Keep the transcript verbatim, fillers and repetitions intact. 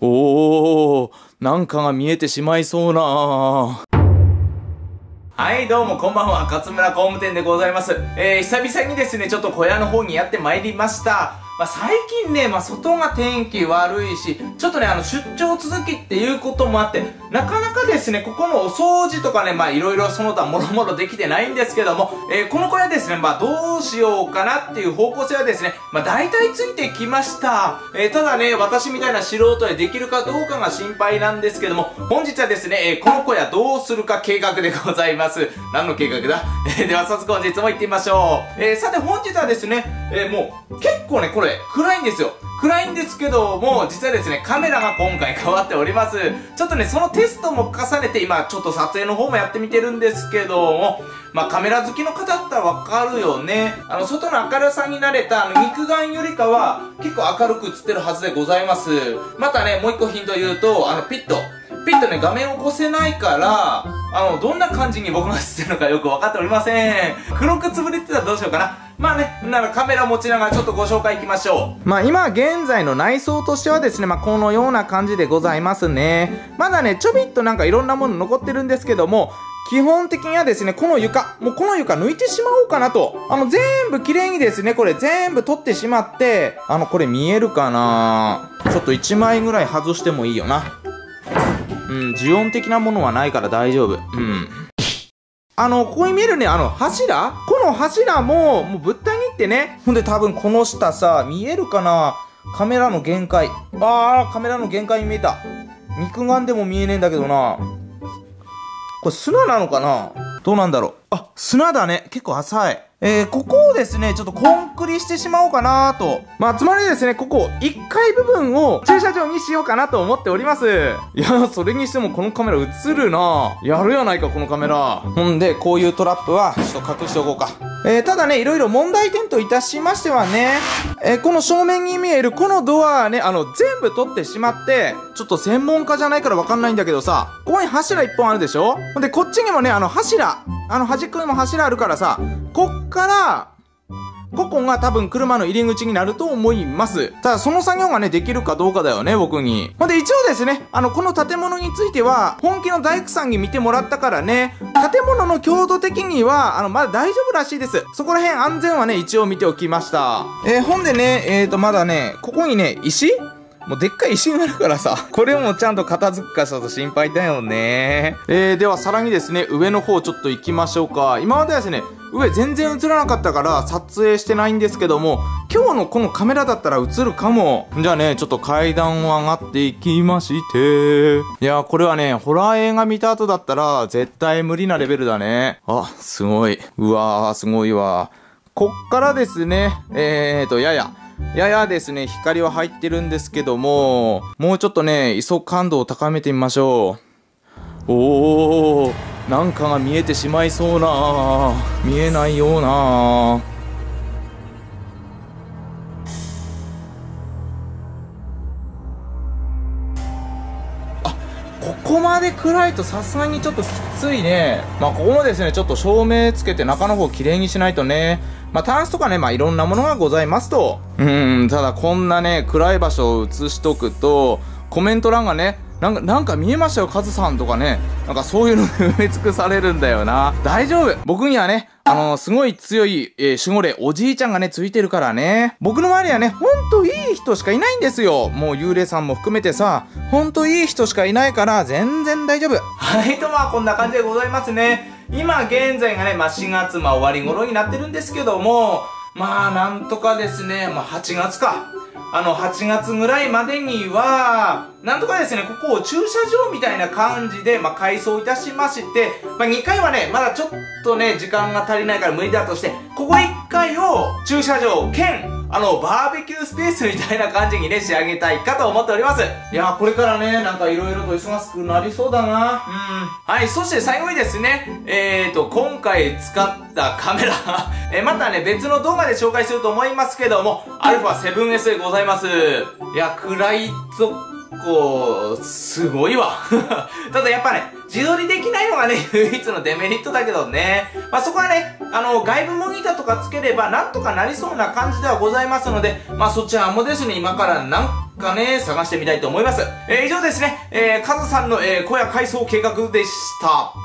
おー、なんかが見えてしまいそうな。はい、どうもこんばんは、勝村工務店でございます。えー、久々にですね、ちょっと小屋の方にやってまいりました。まあ、最近ね、まあ、外が天気悪いし、ちょっとね、あの、出張続きっていうこともあって、なかなかですね、ここのお掃除とかね、まあ、いろいろその他もろもろできてないんですけども、えー、この小屋ですね、まあ、どうしようかなっていう方向性はですね、まあ、大体ついてきました。えー、ただね、私みたいな素人でできるかどうかが心配なんですけども、本日はですね、えー、この小屋どうするか計画でございます。何の計画だ？えー、では早速本日も行ってみましょう。えー、さて本日はですね、えー、もう、結構ね、これ、暗いんですよ。暗いんですけども、実はですね、カメラが今回変わっております。ちょっとね、そのテストも重ねて、今、ちょっと撮影の方もやってみてるんですけども、まあ、カメラ好きの方だったらわかるよね。あの、外の明るさに慣れた、あの、肉眼よりかは、結構明るく映ってるはずでございます。またね、もう一個ヒント言うと、あの、ピット。ピットね、画面を越せないから、あの、どんな感じに僕が映ってるのかよく分かっておりません。黒くつぶれてたらどうしようかな。まあね、ならカメラ持ちながらちょっとご紹介いきましょう。まあ今現在の内装としてはですね、まあこのような感じでございますね。まだね、ちょびっとなんかいろんなもの残ってるんですけども、基本的にはですね、この床、もうこの床抜いてしまおうかなと。あの、全部綺麗にですね、これ全部取ってしまって、あの、これ見えるかな？ちょっといちまいぐらい外してもいいよな。うん、呪音的なものはないから大丈夫。うん。あの、ここに見えるね、あの、柱？この柱も、もう物体にってね。ほんで多分この下さ、見えるかな？カメラの限界。あー、カメラの限界に見えた。肉眼でも見えねえんだけどな。これ砂なのかな？どうなんだろう。あ、砂だね。結構浅い。えー、ここをですね、ちょっとコンクリしてしまおうかなーと。まあ、つまりですね、ここ、いっかい部分を駐車場にしようかなと思っております。いや、それにしてもこのカメラ映るなぁ。やるやないか、このカメラ。ほんで、こういうトラップは、ちょっと隠しておこうか。えー、ただね、いろいろ問題点といたしましてはね、えー、この正面に見えるこのドアね、あの、全部取ってしまって、ちょっと専門家じゃないからわかんないんだけどさ、ここに柱いっぽんあるでしょ？ほんで、こっちにもね、あの、柱、あの、端っこにも柱あるからさ、こっから、ここが多分車の入り口になると思います。ただその作業がね、できるかどうかだよね、僕に。ほんで一応ですね、あの、この建物については、本気の大工さんに見てもらったからね、建物の強度的には、あの、まだ大丈夫らしいです。そこら辺安全はね、一応見ておきました。えー、ほんでね、えーと、まだね、ここにね、石？もうでっかい石になるからさ、これもちゃんと片付くかちょっと心配だよね。えー、ではさらにですね、上の方ちょっと行きましょうか。今まではですね、上全然映らなかったから撮影してないんですけども、今日のこのカメラだったら映るかも。じゃあね、ちょっと階段を上がっていきまして。いやー、これはね、ホラー映画見た後だったら絶対無理なレベルだね。あ、すごい。うわー、すごいわ。こっからですね、えーと、やや。ややですね、光は入ってるんですけども、もうちょっとね、ISO感度を高めてみましょう。おー、なんかが見えてしまいそうな、見えないような。あ、ここまで暗いとさすがにちょっときついね。まあ、ここもですね、ちょっと照明つけて中の方きれいにしないとね。まあ、タンスとかね、まあ、いろんなものがございますと。うーん、ただこんなね、暗い場所を映しとくと、コメント欄がね、なんか、なんか見えましたよ、カズさんとかね。なんかそういうので埋め尽くされるんだよな。大丈夫。僕にはね、あのー、すごい強い、えー、守護霊、おじいちゃんがね、ついてるからね。僕の周りはね、ほんといい人しかいないんですよ。もう幽霊さんも含めてさ、ほんといい人しかいないから、全然大丈夫。はい、とまあ、こんな感じでございますね。今現在がね、まあ、しがつ、まあ、終わり頃になってるんですけども、まあ、なんとかですね、まあ、はちがつか。あの、はちがつぐらいまでには、なんとかですね、ここを駐車場みたいな感じで、まあ、改装いたしまして、まあ、にかいはね、まだちょっとね、時間が足りないから無理だとして、ここいっかいを駐車場兼、あの、バーベキュースペースみたいな感じにね、仕上げたいかと思っております。いやー、これからね、なんかいろいろと忙しくなりそうだな。うん。はい、そして最後にですね、えーと、今回使ったカメラ、えー、またね、別の動画で紹介すると思いますけども、アルファセブンエス でございます。いや、暗いとこ、すごいわ。ただやっぱね、自撮りできないのがね、唯一のデメリットだけどね。まあ、そこはね、あの、外部モニターとかつければなんとかなりそうな感じではございますので、まあ、そちらもですね、今から何かね、探してみたいと思います。えー、以上ですね、えー、カズさんの、えー、小屋改装計画でした。